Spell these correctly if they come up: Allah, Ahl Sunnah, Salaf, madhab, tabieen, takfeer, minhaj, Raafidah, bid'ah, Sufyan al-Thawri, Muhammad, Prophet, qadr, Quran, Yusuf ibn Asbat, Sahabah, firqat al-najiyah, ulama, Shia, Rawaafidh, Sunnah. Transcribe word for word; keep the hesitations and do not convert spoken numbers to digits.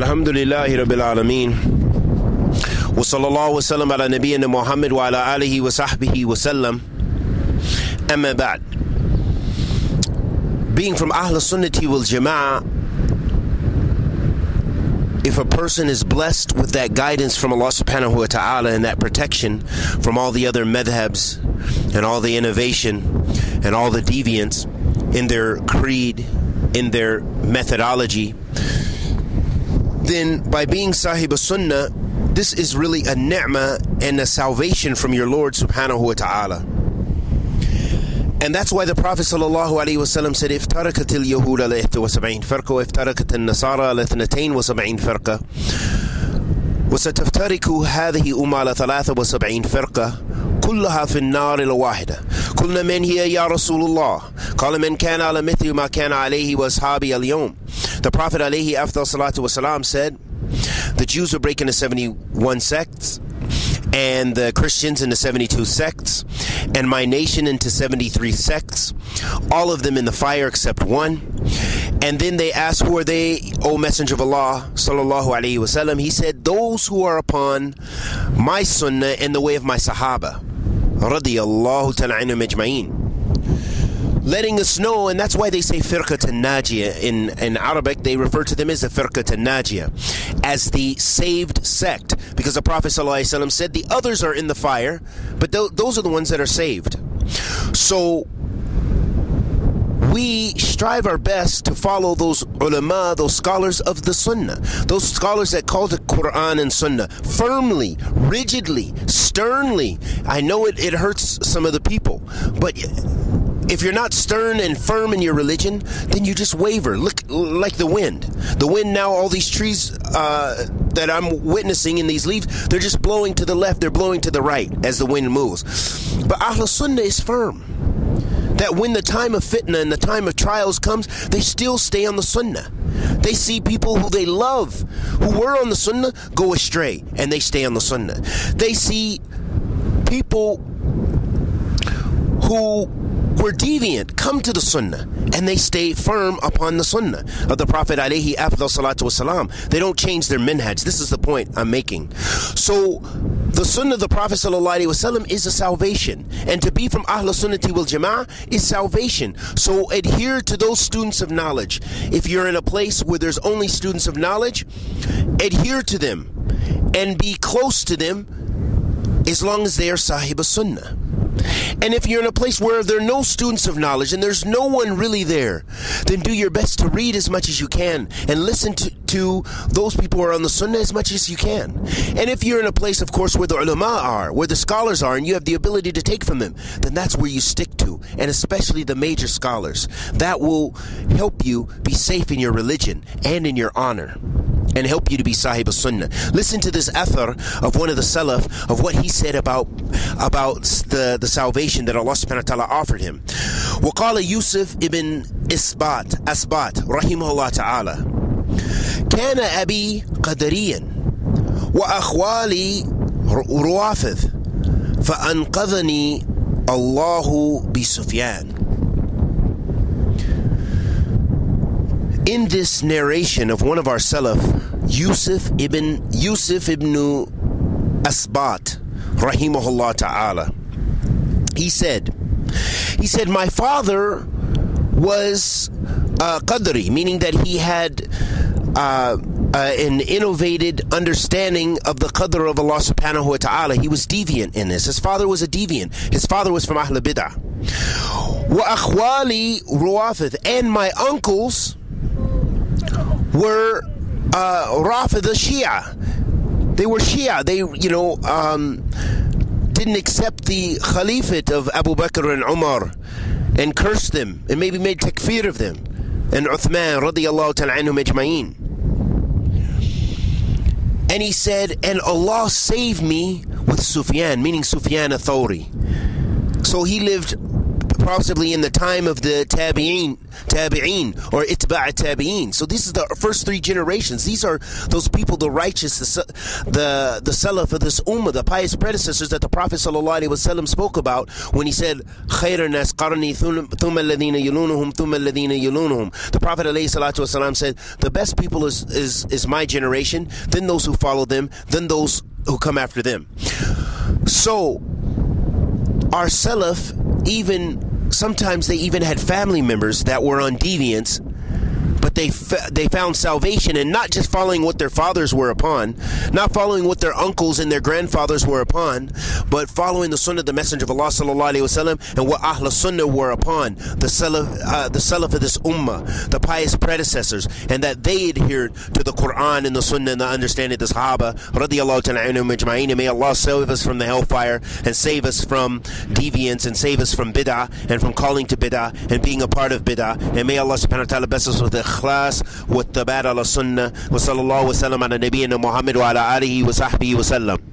Alhamdulillahi Rabbil Alameen. Wa sallallahu wa sallam ala nabiyyina Muhammad wa ala alihi wa sahbihi wa sallam. Amma ba'd. Being from Ahl Sunnati wal Jama'ah, if a person is blessed with that guidance from Allah subhanahu wa ta'ala and that protection from all the other madhabs and all the innovation and all the deviance in their creed, in their methodology, then by being Sahib Sunnah, this is really a ni'mah and a salvation from your Lord subhanahu wa ta'ala. And that's why the Prophet sallallahu alaihi wasallam said, if tarakatil yahud ala ihta wa sab'een farqa, wa if tarakatil nasara ala thnatain wa sab'een farqa, wa sataftariku hadhihi umma ala thalatha wa sab'een farqa, kullaha fin nar ila wahida. قلنا من هي يا رسول الله قال من كان على مثل ما كان عليه وأصحابي اليوم. The Prophet عليه أفضل الصلاة والسلام said the Jews were breaking into seventy-one sects and the Christians into seventy-two sects and my nation into seventy-three sects, all of them in the fire except one. And then they asked, who are they, O Messenger of Allah sallallahu alaihi wasallam? He said, those who are upon my sunnah and the way of my Sahaba radiyallahu ta'ala anhum ajma'in, letting us know. And that's why they say firqat al-najiyah in, in Arabic. They refer to them as the firqat al-najiyah, as the saved sect, because the Prophet ﷺ said the others are in the fire, but th those are the ones that are saved. So we strive our best to follow those ulama, those scholars of the sunnah, those scholars that call the Quran and sunnah firmly, rigidly, sternly. I know it, it hurts some of the people, but if you're not stern and firm in your religion, then you just waver. Look, like the wind. The wind now, all these trees uh, that I'm witnessing in these leaves, they're just blowing to the left, they're blowing to the right as the wind moves. But Ahl Sunnah is firm, that when the time of fitna and the time of trials comes, they still stay on the sunnah. They see people who they love, who were on the sunnah, go astray, and they stay on the sunnah. They see people who were deviant come to the sunnah, and they stay firm upon the sunnah of the Prophet alayhi afdal salatu wasalam. They don't change their minhaj. This is the point I'm making. So the sunnah of the Prophet ﷺ is a salvation, and to be from Ahl Sunnati wal Jama'ah is salvation. So adhere to those students of knowledge. If you're in a place where there's only students of knowledge, adhere to them and be close to them as long as they are Sahib Sunnah. And if you're in a place where there are no students of knowledge and there's no one really there, then do your best to read as much as you can and listen to to those people who are on the sunnah as much as you can. And if you're in a place, of course, where the ulama are, where the scholars are, and you have the ability to take from them, then that's where you stick to, and especially the major scholars. That will help you be safe in your religion and in your honor, and help you to be Sahib Sunnah. Listen to this athar of one of the Salaf, of what he said about about the, the salvation that Allah subhanahu wa ta'ala offered him. وَقَالَ Yusuf ibn Asbat, Asbat rahimahullah ta'ala, كان أبي قدريا وأخوالي روافذ فأنقذني الله بسفيان. In this narration of one of our Salaf, Yusuf ibn Yusuf ibn Asbat rahimahullah ta'ala, he said, he said, my father was uh, qadri, meaning that he had Uh, uh, an innovated understanding of the qadr of Allah subhanahu wa ta'ala. He was deviant in this. His father was a deviant. His father was from Ahl Bid'ah. Wa akhwali Rawaafidh, and my uncles were uh, Raafidah Shia. They were Shia. They, you know, um, didn't accept the Caliphate of Abu Bakr and Umar and cursed them and maybe made takfeer of them. And Uthman radiyallahu ta'ala anhum ajma'in. And he said, and Allah saved me with Sufyan, meaning Sufyan al-Thawri. So he lived possibly in the time of the tabi'een, tabi'een or itba' tabi'een. So this is the first three generations. These are those people, the righteous, the the, the Salaf of this ummah, the pious predecessors that the Prophet sallallahu alaihi wasallam spoke about when he said, "Khairun nas qarni thumma alladhina yalunuhum thumma alladhina yalunuhum." The Prophet alayhi salatu wasallam said, "The best people is is is my generation, then those who follow them, then those who come after them." So our Salaf, even sometimes they even had family members that were on deviance, but they fa they found salvation in not just following what their fathers were upon, not following what their uncles and their grandfathers were upon, but following the Sunnah of the Messenger of Allah sallallahu alaihi wasallam and what Ahl Sunnah were upon, the Salaf, uh, the Salaf of this ummah, the pious predecessors, and that they adhered to the Quran and the Sunnah and the understanding of the Sahabah radiyallahu ta'ala anhum ajma'in. And may Allah save us from the hellfire and save us from deviance and save us from bid'ah and from calling to bid'ah and being a part of bid'ah. And may Allah subhanahu wa ta'ala bless us with the Ikhlas والتبادل السنة وصلى الله وسلم على نبينا محمد وعلى آله وصحبه وسلم.